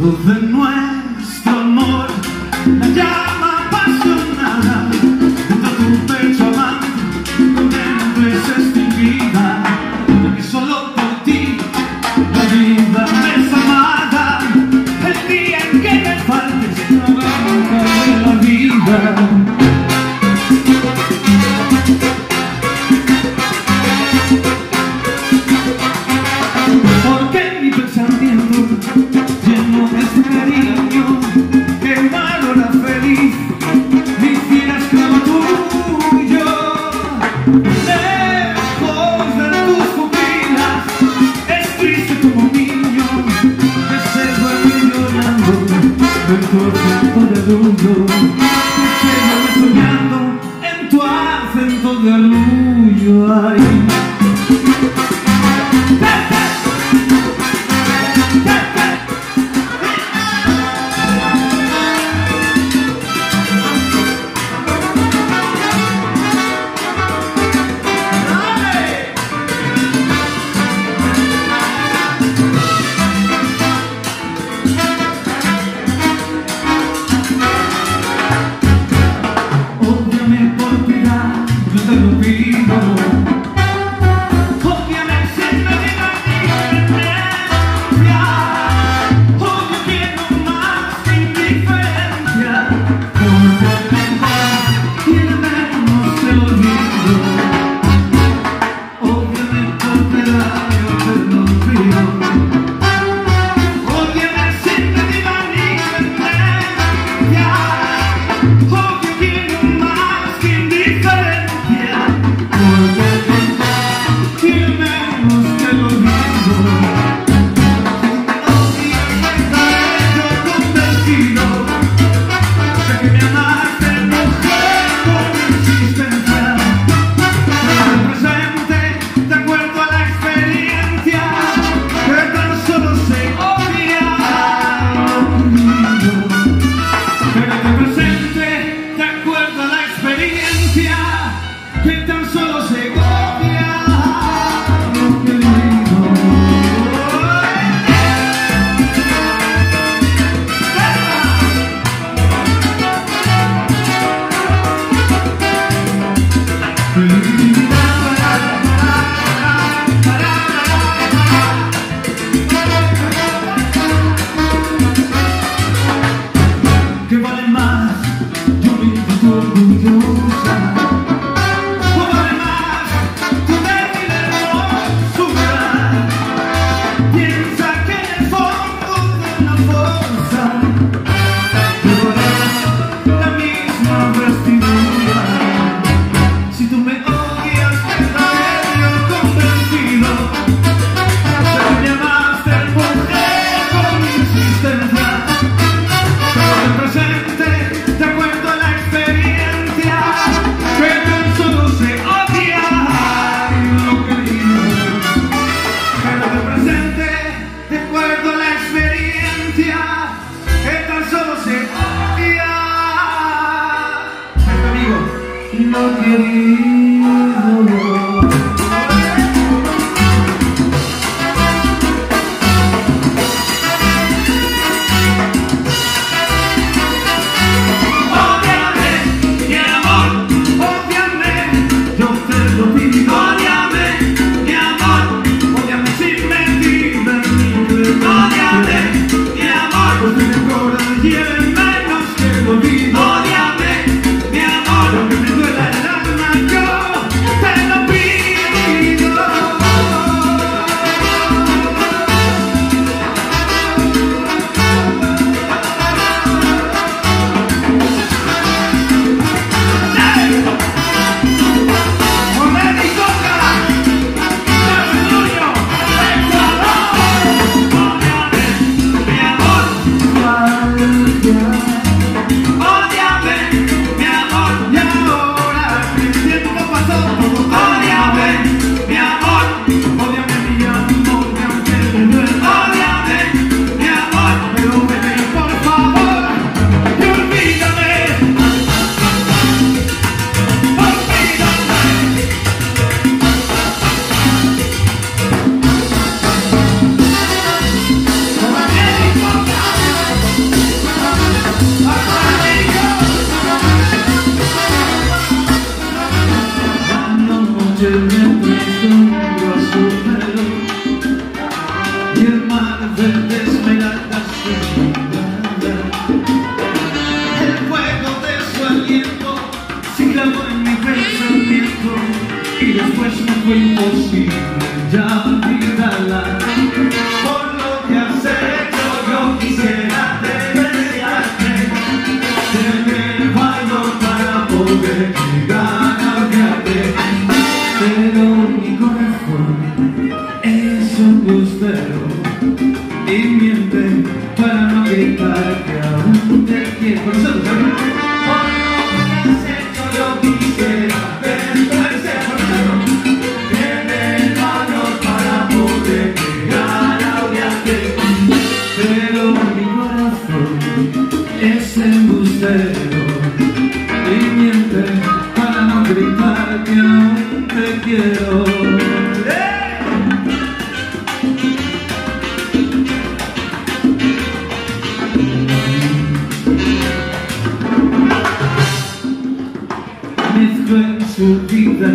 de nuestro amor, la llama apasionada, junto a tu pecho amante, contempla esa extinguida, porque solo por ti la vida me es amada. El día en que me faltes, no me acabe la vida. Odiame, mi amor, aunque me duela el alma. fuerte para no gritar que aún te quiero. Por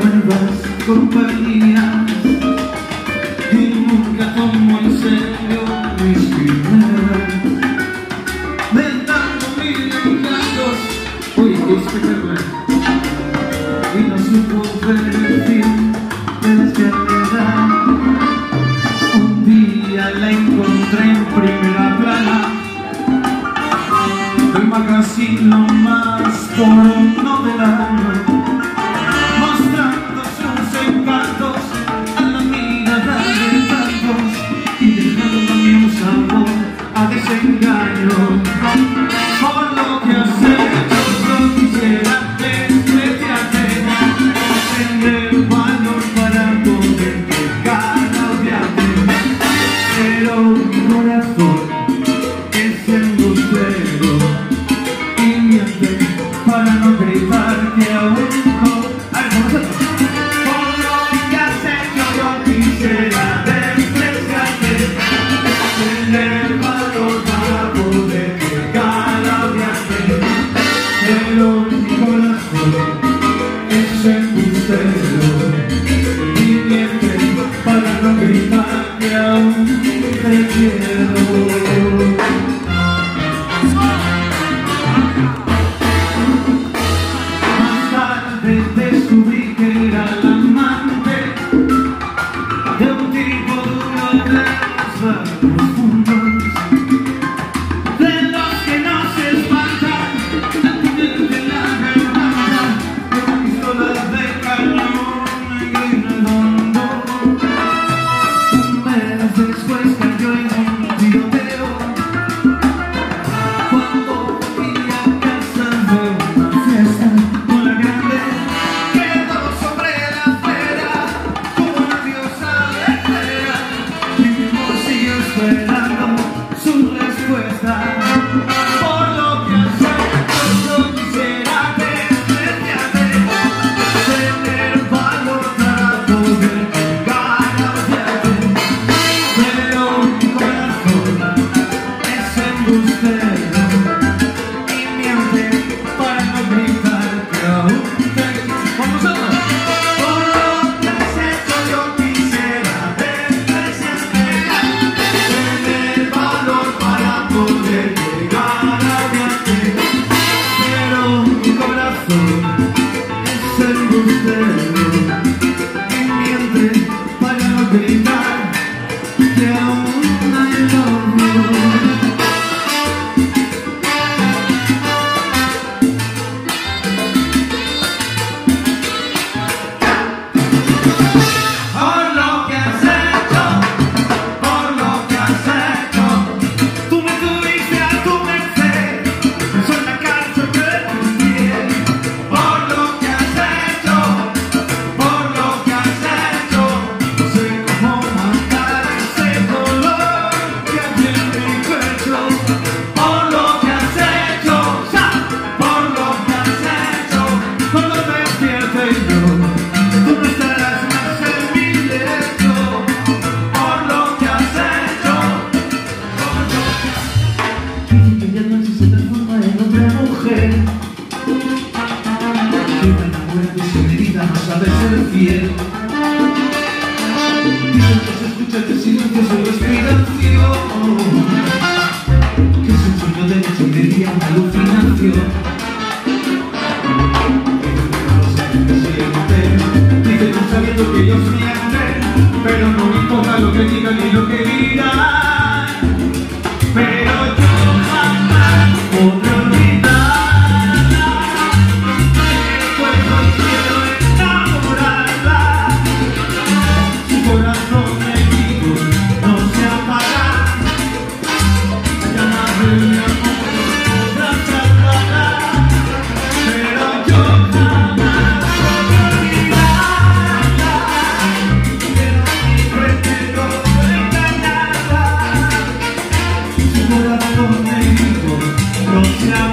nosotros, compañías, y nunca tomo en serio mis primeras. De tanto mil encantos, hoy quise verme y no supo ver el fin de la eternidad. Un día la encontré en primera plana del magazine lo más porno del año.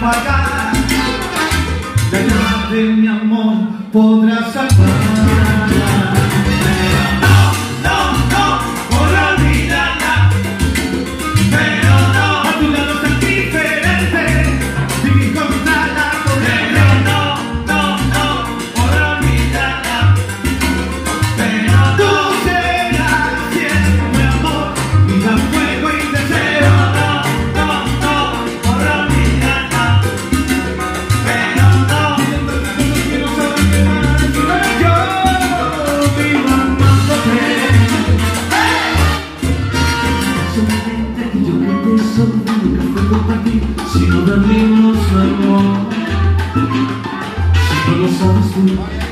apagar, ya nada de mi amor podrás salvar.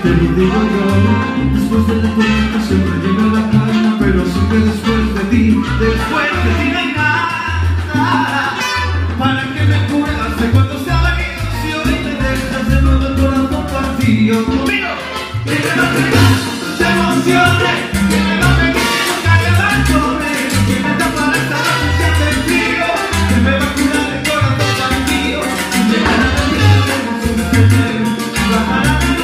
Te lo digo yo, después de la tormenta siempre llega la calma, pero siempre después de ti no hay nada para que me curas de cuando se haga mi ilusión y me dejas de nuevo el corazón vacío. Conmigo, que me va a pegar, te emociones, que me va a pegar, que nunca me abandones, que me tapará esta noche y siente el frío, que me va a curar el corazón vacío, que me hará de miedo, emociones que tengo, bajará de luna.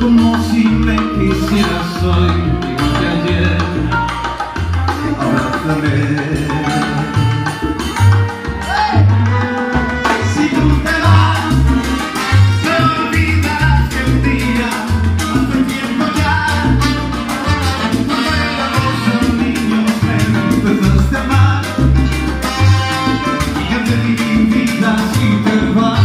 Como si me quisieras hoy, igual que ayer, abrázame. Si tú te vas, te olvidarás que un día, hace tiempo ya, cuando éramos niños me empezaste a amar, y yo te di mi vida si te vas.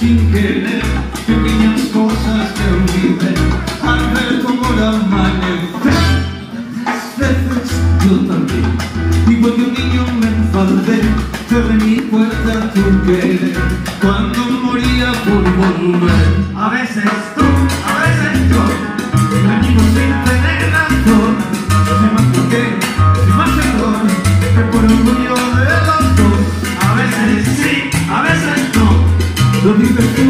Sin querer, pequeñas cosas que olvidé al ver como la amanecer. Las veces yo también, igual que un niño me enfadé, cerré mi puerta sin querer, cuando moría por volver. A veces tú, a veces yo, venimos sin tener razón, no sé más por qué, no sé más error, pero por orgullo de los dos, a veces sí, a veces no. Don't be afraid.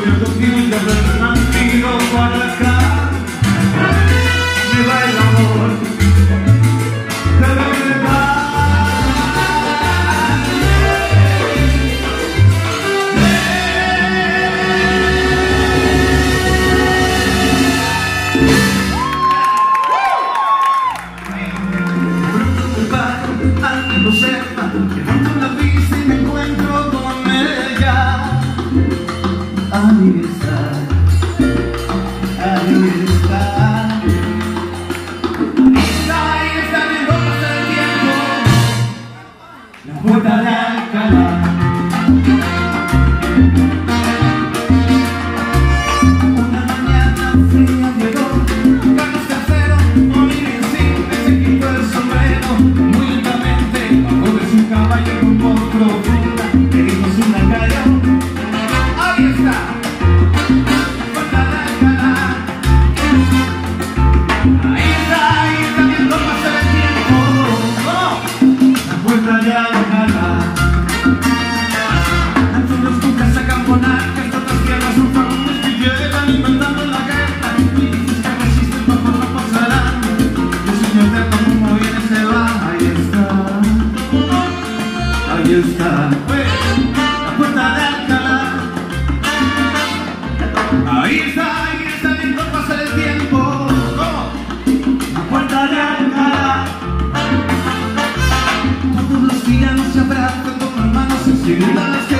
You